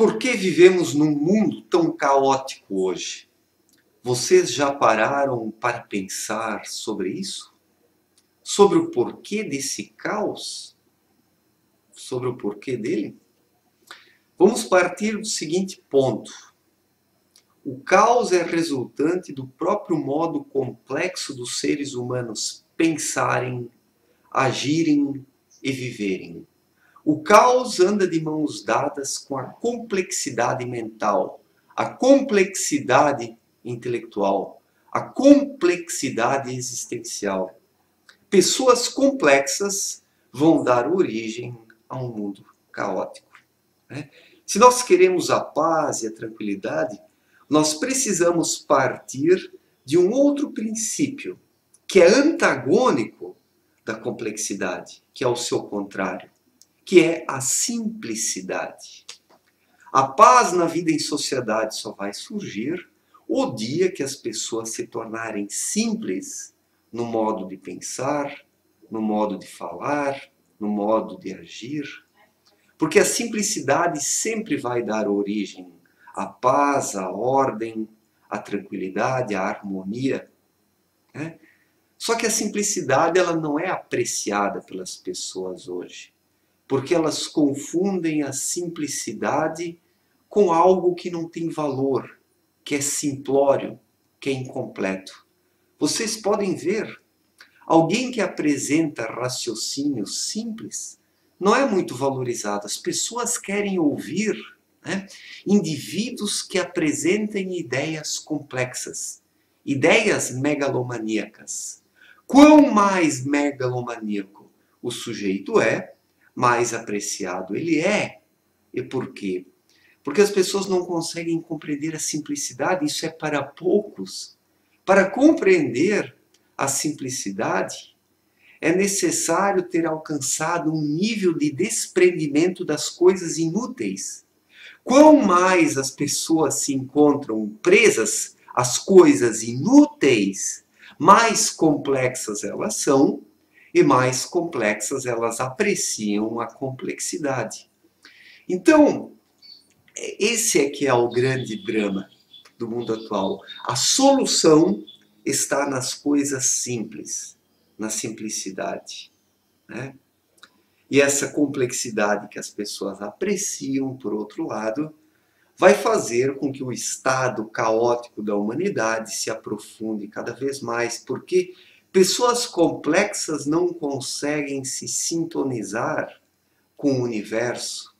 Por que vivemos num mundo tão caótico hoje? Vocês já pararam para pensar sobre isso? Sobre o porquê desse caos? Sobre o porquê dele? Vamos partir do seguinte ponto. O caos é resultante do próprio modo complexo dos seres humanos pensarem, agirem e viverem. O caos anda de mãos dadas com a complexidade mental, a complexidade intelectual, a complexidade existencial. Pessoas complexas vão dar origem a um mundo caótico, né? Se nós queremos a paz e a tranquilidade, nós precisamos partir de um outro princípio, que é antagônico da complexidade, que é o seu contrário, que é a simplicidade. A paz na vida em sociedade só vai surgir o dia que as pessoas se tornarem simples no modo de pensar, no modo de falar, no modo de agir. Porque a simplicidade sempre vai dar origem à paz, à ordem, à tranquilidade, à harmonia, né? Só que a simplicidade ela não é apreciada pelas pessoas hoje, porque elas confundem a simplicidade com algo que não tem valor, que é simplório, que é incompleto. Vocês podem ver, alguém que apresenta raciocínio simples não é muito valorizado. As pessoas querem ouvir, né, indivíduos que apresentem ideias complexas, ideias megalomaníacas. Quanto mais megalomaníaco o sujeito é, mais apreciado ele é. E por quê? Porque as pessoas não conseguem compreender a simplicidade, isso é para poucos. Para compreender a simplicidade, é necessário ter alcançado um nível de desprendimento das coisas inúteis. Quanto mais as pessoas se encontram presas às coisas inúteis, mais complexas elas são e mais complexas elas apreciam a complexidade. Então, esse é que é o grande drama do mundo atual. A solução está nas coisas simples, na simplicidade, né? E essa complexidade que as pessoas apreciam, por outro lado, vai fazer com que o estado caótico da humanidade se aprofunde cada vez mais, porque pessoas complexas não conseguem se sintonizar com o universo,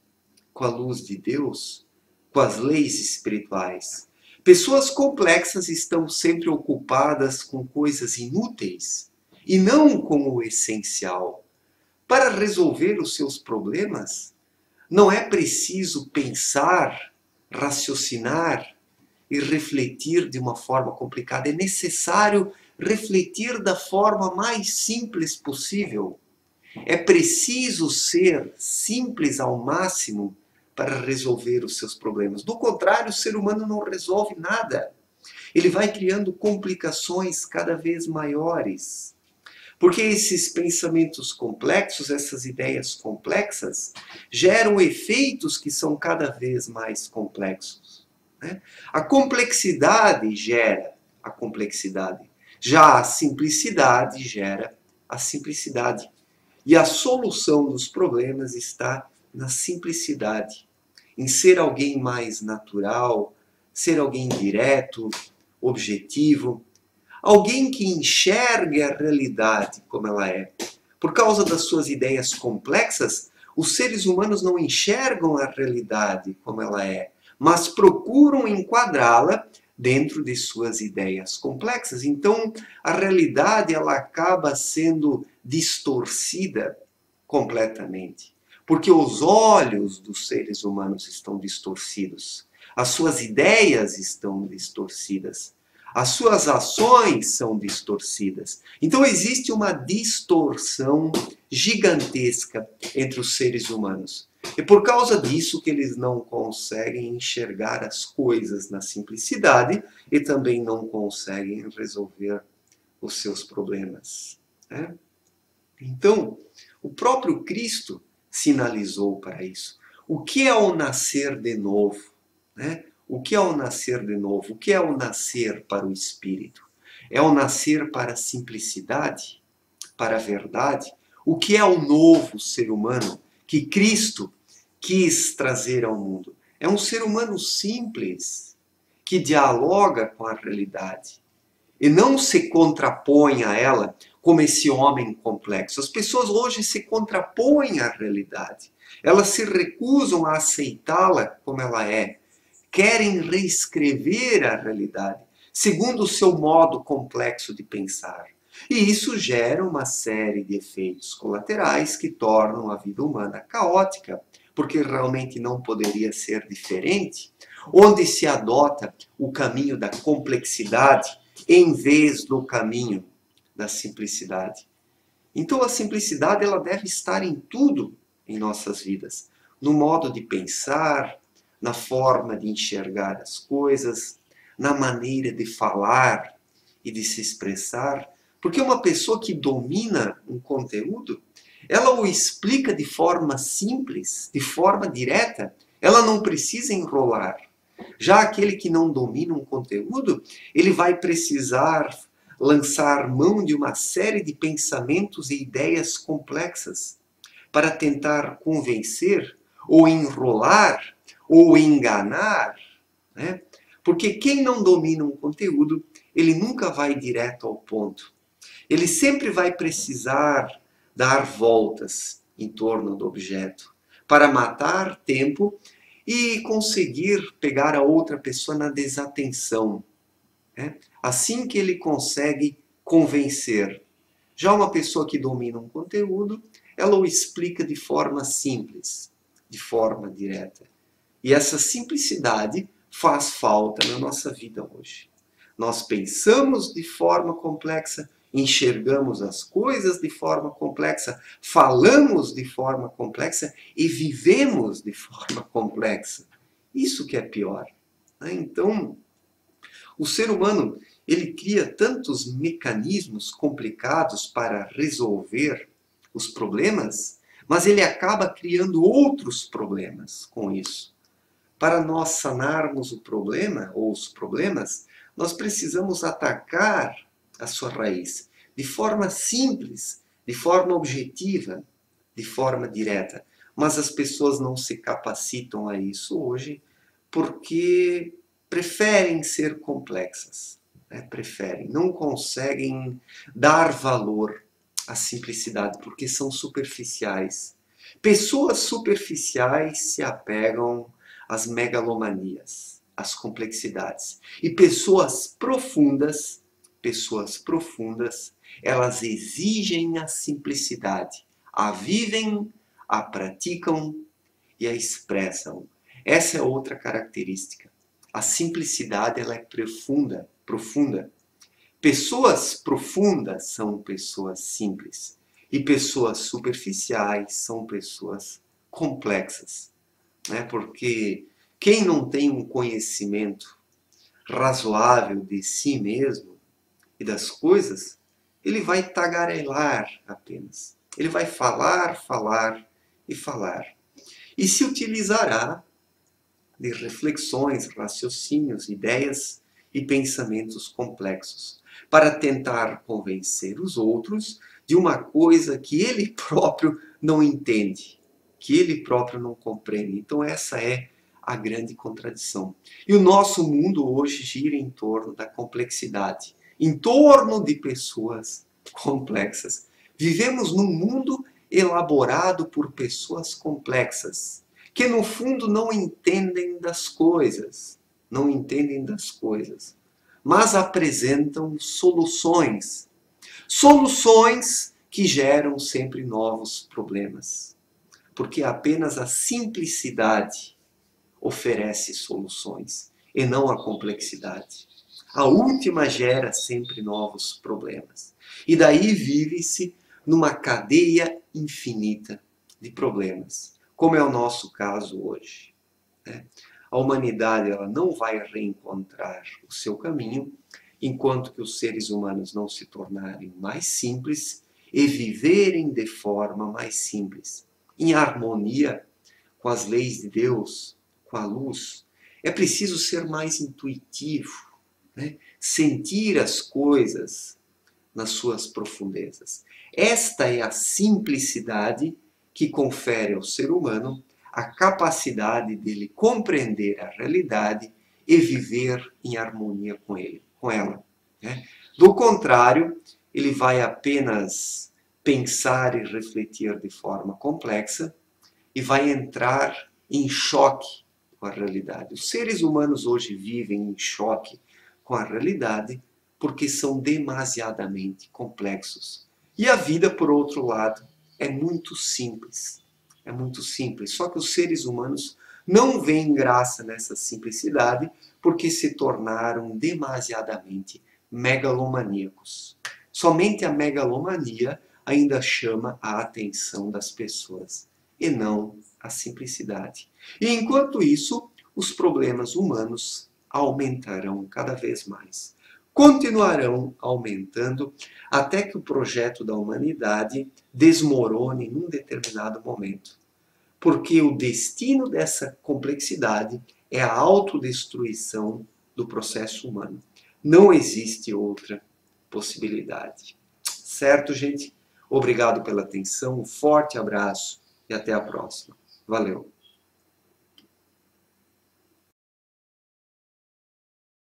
com a luz de Deus, com as leis espirituais. Pessoas complexas estão sempre ocupadas com coisas inúteis e não com o essencial. Para resolver os seus problemas, não é preciso pensar, raciocinar e refletir de uma forma complicada. É necessário refletir da forma mais simples possível. É preciso ser simples ao máximo para resolver os seus problemas. Do contrário, o ser humano não resolve nada. Ele vai criando complicações cada vez maiores. Porque esses pensamentos complexos, essas ideias complexas, geram efeitos que são cada vez mais complexos, né? A complexidade gera a complexidade. Já a simplicidade gera a simplicidade. E a solução dos problemas está na simplicidade, em ser alguém mais natural, ser alguém direto, objetivo, alguém que enxergue a realidade como ela é. Por causa das suas ideias complexas, os seres humanos não enxergam a realidade como ela é, mas procuram enquadrá-la dentro de suas ideias complexas. Então, a realidade ela acaba sendo distorcida completamente, porque os olhos dos seres humanos estão distorcidos, as suas ideias estão distorcidas, as suas ações são distorcidas. Então, existe uma distorção gigantesca entre os seres humanos. É por causa disso que eles não conseguem enxergar as coisas na simplicidade e também não conseguem resolver os seus problemas, né? Então, o próprio Cristo sinalizou para isso. O que é o nascer de novo? Né? O que é o nascer de novo? O que é o nascer para o Espírito? É o nascer para a simplicidade? Para a verdade? O que é o novo ser humano que Cristo quis trazer ao mundo? É um ser humano simples, que dialoga com a realidade e não se contrapõe a ela como esse homem complexo. As pessoas hoje se contrapõem à realidade. Elas se recusam a aceitá-la como ela é. Querem reescrever a realidade segundo o seu modo complexo de pensar. E isso gera uma série de efeitos colaterais que tornam a vida humana caótica, porque realmente não poderia ser diferente, onde se adota o caminho da complexidade em vez do caminho da simplicidade. Então a simplicidade ela deve estar em tudo em nossas vidas, no modo de pensar, na forma de enxergar as coisas, na maneira de falar e de se expressar, porque uma pessoa que domina um conteúdo, ela o explica de forma simples, de forma direta, ela não precisa enrolar. Já aquele que não domina um conteúdo, ele vai precisar lançar mão de uma série de pensamentos e ideias complexas para tentar convencer, ou enrolar, ou enganar, né? Porque quem não domina um conteúdo, ele nunca vai direto ao ponto. Ele sempre vai precisar dar voltas em torno do objeto para matar tempo e conseguir pegar a outra pessoa na desatenção. Né? Assim que ele consegue convencer. Já uma pessoa que domina um conteúdo, ela o explica de forma simples, de forma direta. E essa simplicidade faz falta na nossa vida hoje. Nós pensamos de forma complexa, enxergamos as coisas de forma complexa, falamos de forma complexa e vivemos de forma complexa. Isso que é pior. Né? Então, o ser humano, ele cria tantos mecanismos complicados para resolver os problemas, mas ele acaba criando outros problemas com isso. Para nós sanarmos o problema, ou os problemas, nós precisamos atacar a sua raiz, de forma simples, de forma objetiva, de forma direta. Mas as pessoas não se capacitam a isso hoje porque preferem ser complexas, né? Preferem, não conseguem dar valor à simplicidade porque são superficiais. Pessoas superficiais se apegam às megalomanias, às complexidades. E pessoas profundas, elas exigem a simplicidade, a vivem, a praticam e a expressam. Essa é outra característica. A simplicidade ela é profunda. Pessoas profundas são pessoas simples e pessoas superficiais são pessoas complexas, né? Porque quem não tem um conhecimento razoável de si mesmo e das coisas, ele vai tagarelar apenas. Ele vai falar. E se utilizará de reflexões, raciocínios, ideias e pensamentos complexos para tentar convencer os outros de uma coisa que ele próprio não entende, que ele próprio não compreende. Então essa é a grande contradição. E o nosso mundo hoje gira em torno da complexidade, em torno de pessoas complexas. Vivemos num mundo elaborado por pessoas complexas, que no fundo não entendem das coisas, mas apresentam soluções que geram sempre novos problemas, porque apenas a simplicidade oferece soluções e não a complexidade. A última gera sempre novos problemas. E daí vive-se numa cadeia infinita de problemas, como é o nosso caso hoje, né? A humanidade ela não vai reencontrar o seu caminho enquanto que os seres humanos não se tornarem mais simples e viverem de forma mais simples, em harmonia com as leis de Deus, com a luz, é preciso ser mais intuitivo, né? Sentir as coisas nas suas profundezas. Esta é a simplicidade que confere ao ser humano a capacidade dele compreender a realidade e viver em harmonia com ela. Né? Do contrário, ele vai apenas pensar e refletir de forma complexa e vai entrar em choque com a realidade. Os seres humanos hoje vivem em choque com a realidade porque são demasiadamente complexos. E a vida, por outro lado, é muito simples. É muito simples, só que os seres humanos não veem graça nessa simplicidade porque se tornaram demasiadamente megalomaníacos. Somente a megalomania ainda chama a atenção das pessoas e não a simplicidade. E enquanto isso, os problemas humanos aumentarão cada vez mais. Continuarão aumentando até que o projeto da humanidade desmorone num determinado momento. Porque o destino dessa complexidade é a autodestruição do processo humano. Não existe outra possibilidade. Certo, gente? Obrigado pela atenção, um forte abraço e até a próxima. Valeu!